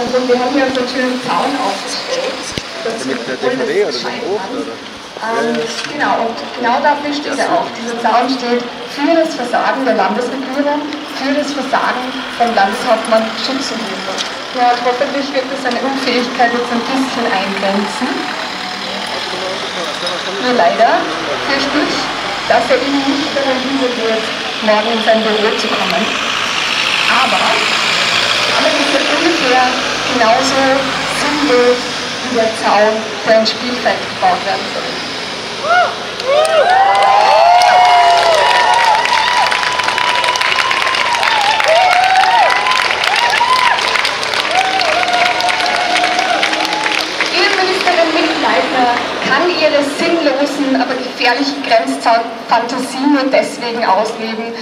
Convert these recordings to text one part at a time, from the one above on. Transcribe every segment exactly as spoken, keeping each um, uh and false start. Also wir haben ja so einen schönen Zaun aufgestellt. Das mit der D V D oder so ähm, Genau, und genau dafür steht er auch. Dieser Zaun steht für das Versagen der Landesregierung, für das Versagen vom Landeshauptmann Schützenhöfer. Ja, und hoffentlich wird das seine Unfähigkeit jetzt ein bisschen eingrenzen. Nur leider fürchte ich, dass er eben nicht daran hindert wird, morgen in sein Büro zu kommen. Aber, aber ist er ungefähr genauso sinnlos wie der Zaun, der ins Spielfeld gebaut werden soll. Innenministerin Mittenleitner kann ihre sinnlosen, aber gefährlichen Grenzzaunfantasien nur deswegen ausleben,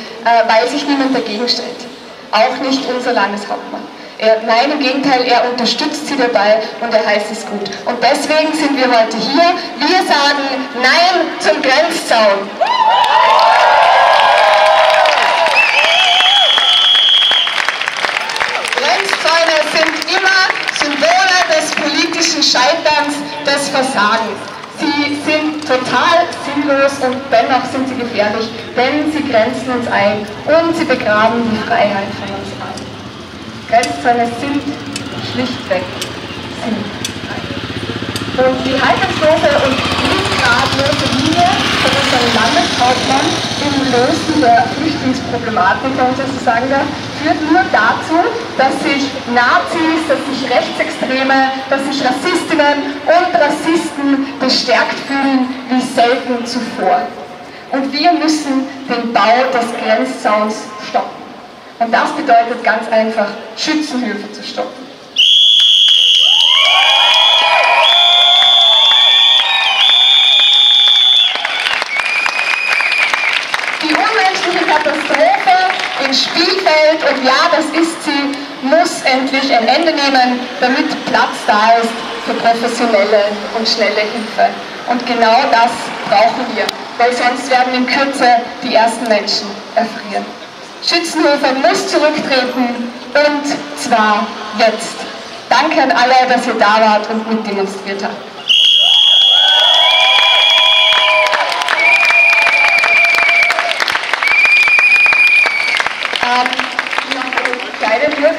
weil sich niemand dagegen stellt. Auch nicht unser Landeshauptmann. Er, nein, im Gegenteil, er unterstützt sie dabei und er heißt es gut. Und deswegen sind wir heute hier. Wir sagen Nein zum Grenzzaun. Grenzzäune sind immer Symbole des politischen Scheiterns, des Versagens. Sie sind total sinnlos und dennoch sind sie gefährlich, denn sie grenzen uns ein und sie begraben die Freiheit von uns allen. Grenzzäune sind schlichtweg sinnlos. Und die haltungslose und nicht gradlose Linie von unserem Landeshauptmann im Lösen der Flüchtlingsproblematik, wenn ich das so sagen darf, führt nur dazu, dass sich Nazis, dass sich Rechtsextreme, dass sich Rassistinnen und Rassisten bestärkt fühlen wie selten zuvor. Und wir müssen den Bau des Grenzzauns stoppen. Und das bedeutet ganz einfach, Schützenhöfe zu stoppen. Die unmenschliche Katastrophe im Spielfeld, und ja, das ist sie, muss endlich ein Ende nehmen, damit Platz da ist für professionelle und schnelle Hilfe. Und genau das brauchen wir, weil sonst werden in Kürze die ersten Menschen erfrieren. Schützenhöfer muss zurücktreten, und zwar jetzt. Danke an alle, dass ihr da wart und mitdemonstriert habt.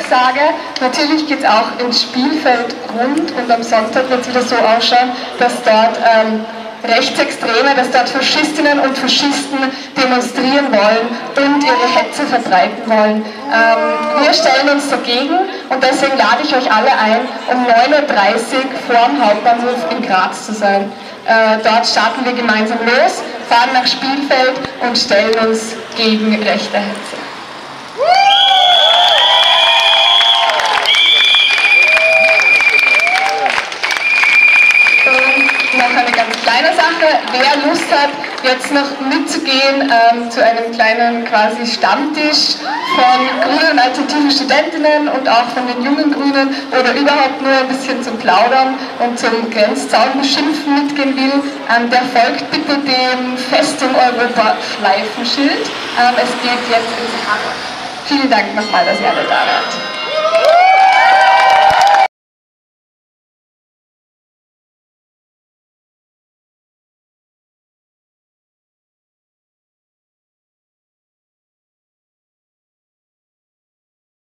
Sage, natürlich geht es auch ins Spielfeld rund, und am Sonntag wird es wieder so ausschauen, dass dort ähm, Rechtsextreme, dass dort Faschistinnen und Faschisten demonstrieren wollen und ihre Hetze verbreiten wollen. Ähm, wir stellen uns dagegen, und deswegen lade ich euch alle ein, um neun Uhr dreißig vorm Hauptbahnhof in Graz zu sein. Äh, dort starten wir gemeinsam los, fahren nach Spielfeld und stellen uns gegen rechte Hetze. Kleine Sache, wer Lust hat, jetzt noch mitzugehen ähm, zu einem kleinen quasi Stammtisch von grünen alternativen Studentinnen und auch von den jungen Grünen oder überhaupt nur ein bisschen zum Plaudern und zum Grenzzaun beschimpfen mitgehen will, ähm, der folgt bitte dem Fest im Europa Schleifenschild. Ähm, es geht jetzt ins Haus. Vielen Dank nochmal, dass ihr alle da wart.